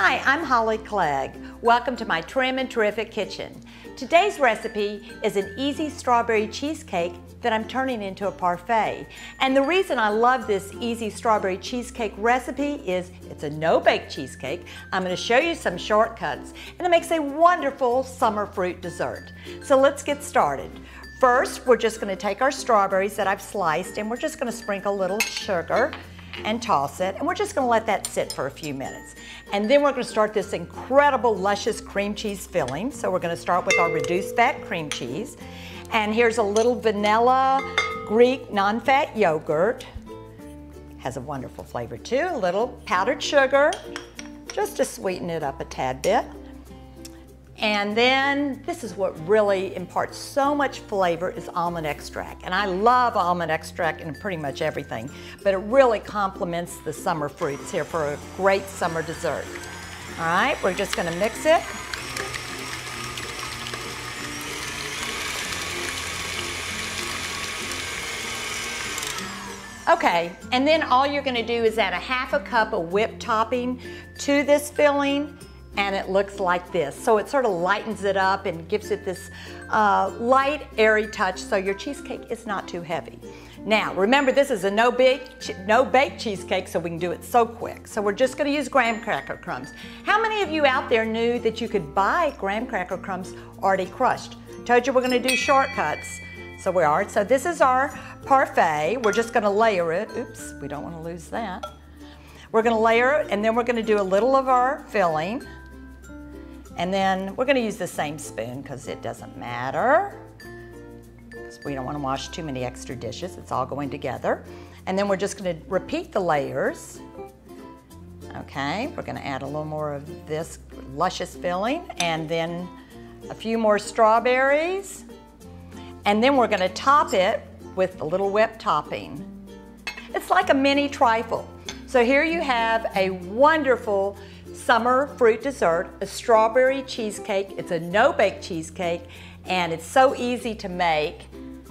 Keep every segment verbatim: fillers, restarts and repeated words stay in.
Hi, I'm Holly Clegg. Welcome to my Trim and Terrific Kitchen. Today's recipe is an easy strawberry cheesecake that I'm turning into a parfait. And the reason I love this easy strawberry cheesecake recipe is it's a no-bake cheesecake. I'm going to show you some shortcuts, and it makes a wonderful summer fruit dessert. So let's get started. First, we're just going to take our strawberries that I've sliced, and we're just going to sprinkle a little sugar and toss it, and we're just going to let that sit for a few minutes. And then we're going to start this incredible luscious cream cheese filling. So we're going to start with our reduced fat cream cheese, and here's a little vanilla Greek non-fat yogurt, has a wonderful flavor too, a little powdered sugar just to sweeten it up a tad bit. And then this is what really imparts so much flavor is almond extract. And I love almond extract in pretty much everything, but it really complements the summer fruits here for a great summer dessert. All right, we're just gonna mix it. Okay, and then all you're gonna do is add a half a cup of whipped topping to this filling, and it looks like this. So it sort of lightens it up and gives it this uh, light, airy touch, so your cheesecake is not too heavy. Now, remember, this is a no-bake no bake cheesecake, so we can do it so quick. So we're just gonna use graham cracker crumbs. How many of you out there knew that you could buy graham cracker crumbs already crushed? Told you we're gonna do shortcuts, so we are. So this is our parfait. We're just gonna layer it. Oops, we don't wanna lose that. We're gonna layer it, and then we're gonna do a little of our filling. And then we're gonna use the same spoon because it doesn't matter. Because we don't wanna wash too many extra dishes. It's all going together. And then we're just gonna repeat the layers. Okay, we're gonna add a little more of this luscious filling, and then a few more strawberries. And then we're gonna top it with a little whipped topping. It's like a mini trifle. So here you have a wonderful summer fruit dessert, a strawberry cheesecake. It's a no-bake cheesecake, and it's so easy to make,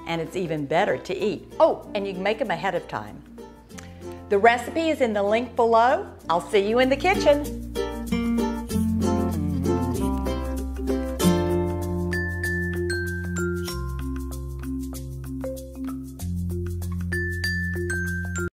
and it's even better to eat. Oh, and you can make them ahead of time. The recipe is in the link below. I'll see you in the kitchen.